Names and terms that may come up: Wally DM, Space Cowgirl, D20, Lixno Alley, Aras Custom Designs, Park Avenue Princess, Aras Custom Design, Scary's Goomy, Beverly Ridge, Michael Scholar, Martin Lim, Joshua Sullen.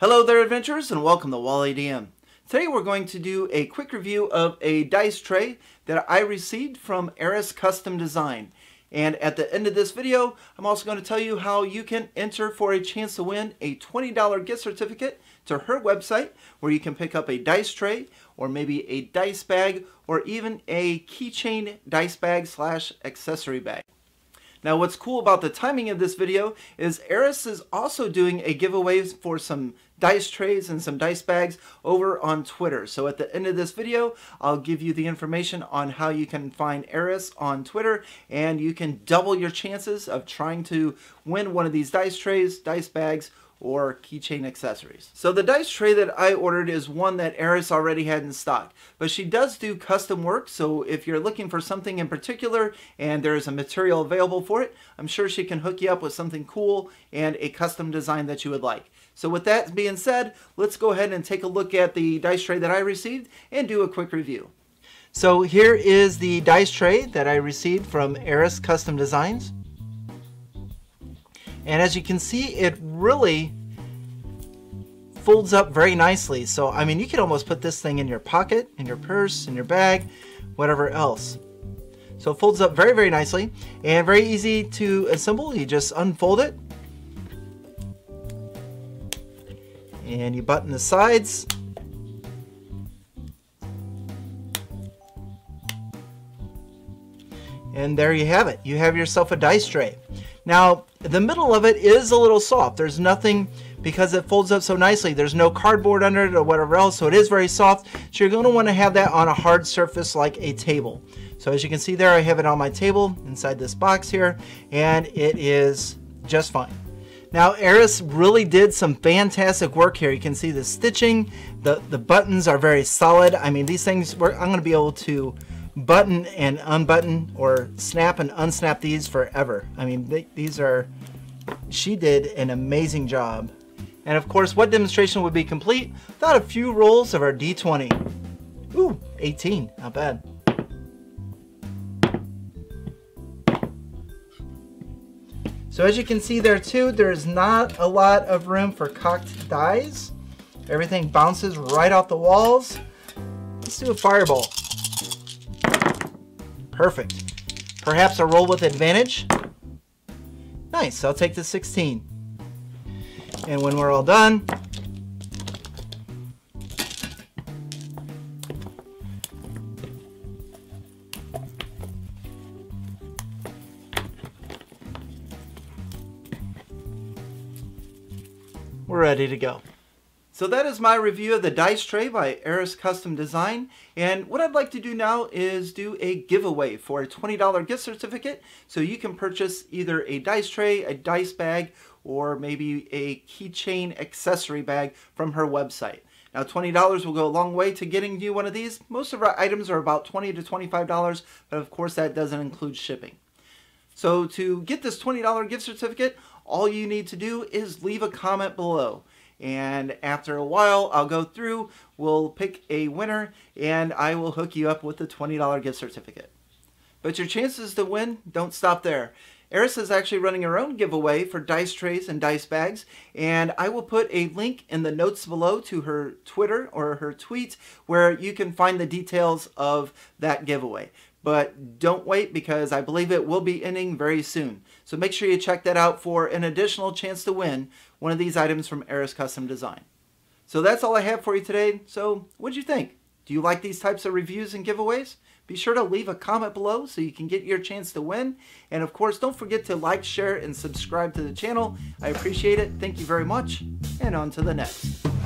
Hello there adventurers, and welcome to Wally DM. Today we're going to do a quick review of a dice tray that I received from Aras Custom Design. And at the end of this video, I'm also going to tell you how you can enter for a chance to win a $20 gift certificate to her website, where you can pick up a dice tray or maybe a dice bag or even a keychain dice bag slash accessory bag. Now what's cool about the timing of this video is Aras is also doing a giveaway for some dice trays and some dice bags over on Twitter. So at the end of this video, I'll give you the information on how you can find Aras on Twitter, and you can double your chances of trying to win one of these dice trays, dice bags, or keychain accessories. So the dice tray that I ordered is one that Aras already had in stock, but she does do custom work, so if you're looking for something in particular and there is a material available for it, I'm sure she can hook you up with something cool and a custom design that you would like. So with that being said, let's go ahead and take a look at the dice tray that I received and do a quick review. So here is the dice tray that I received from Aras Custom Designs. And as you can see, it really folds up very nicely. So, I mean, you could almost put this thing in your pocket, in your purse, in your bag, whatever else. So it folds up very, very nicely and very easy to assemble. You just unfold it and you button the sides. And there you have it. You have yourself a dice tray. Now, the middle of it is a little soft. There's nothing, because it folds up so nicely. There's no cardboard under it or whatever else, so it is very soft. So you're going to want to have that on a hard surface like a table. So as you can see there, I have it on my table inside this box here, and it is just fine. Now, Aras really did some fantastic work here. You can see the stitching. The buttons are very solid. I mean, these things, I'm going to be able to button and unbutton, or snap and unsnap these forever. I mean, she did an amazing job. And of course, what demonstration would be complete without a few rolls of our D20? Ooh, 18, not bad. So as you can see there too, there's not a lot of room for cocked dies. Everything bounces right off the walls. Let's do a fireball. Perfect. Perhaps a roll with advantage. Nice, I'll take the 16. And when we're all done, we're ready to go. So that is my review of the dice tray by Aras Custom Design, and what I'd like to do now is do a giveaway for a $20 gift certificate, so you can purchase either a dice tray, a dice bag, or maybe a keychain accessory bag from her website. Now $20 will go a long way to getting you one of these. Most of our items are about $20 to $25, but of course that doesn't include shipping. So to get this $20 gift certificate, all you need to do is leave a comment below. And after a while, I'll go through, we'll pick a winner, and I will hook you up with the $20 gift certificate. But your chances to win don't stop there. Aras is actually running her own giveaway for dice trays and dice bags, and I will put a link in the notes below to her Twitter or her tweet where you can find the details of that giveaway. But don't wait, because I believe it will be ending very soon. So make sure you check that out for an additional chance to win one of these items from Aras Custom Design. So that's all I have for you today. So what'd you think? Do you like these types of reviews and giveaways? Be sure to leave a comment below so you can get your chance to win. And of course, don't forget to like, share, and subscribe to the channel. I appreciate it. Thank you very much. And on to the next.